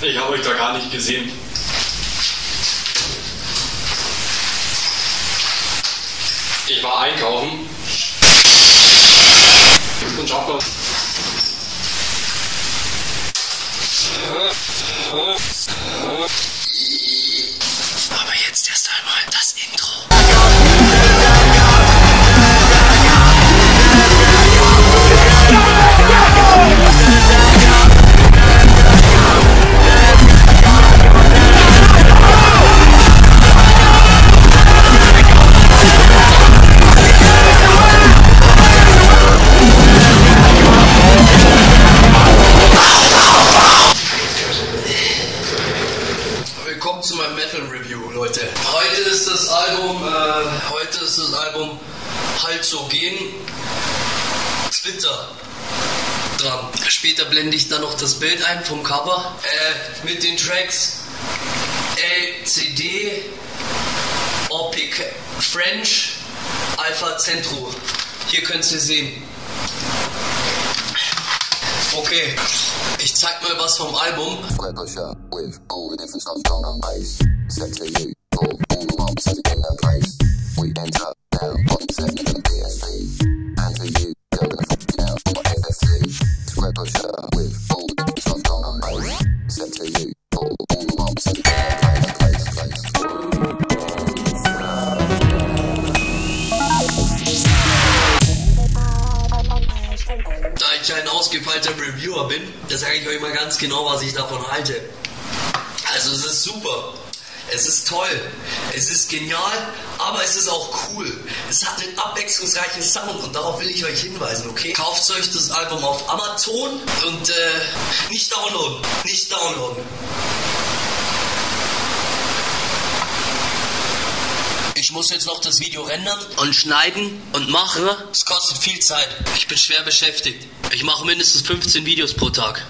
Ich habe euch da gar nicht gesehen. Ich war einkaufen. Und schau mal. Aber jetzt erst einmal das Intro. Leute. Heute ist das Album Halt so gehen. Twitter dran. Später blende ich dann noch das Bild ein vom Cover. Mit den Tracks LCD, Opic French, Alpha Centro. Hier könnt ihr sehen. Okay, ich zeig mal was vom Album. Da ich ein ausgefeilter Reviewer bin, da sage ich euch mal ganz genau, was ich davon halte. Also es ist super. Es ist toll, es ist genial, aber es ist auch cool. Es hat einen abwechslungsreichen Sound und darauf will ich euch hinweisen, okay? Kauft euch das Album auf Amazon und nicht downloaden. Ich muss jetzt noch das Video rendern und schneiden und mache. Es kostet viel Zeit. Ich bin schwer beschäftigt. Ich mache mindestens 15 Videos pro Tag.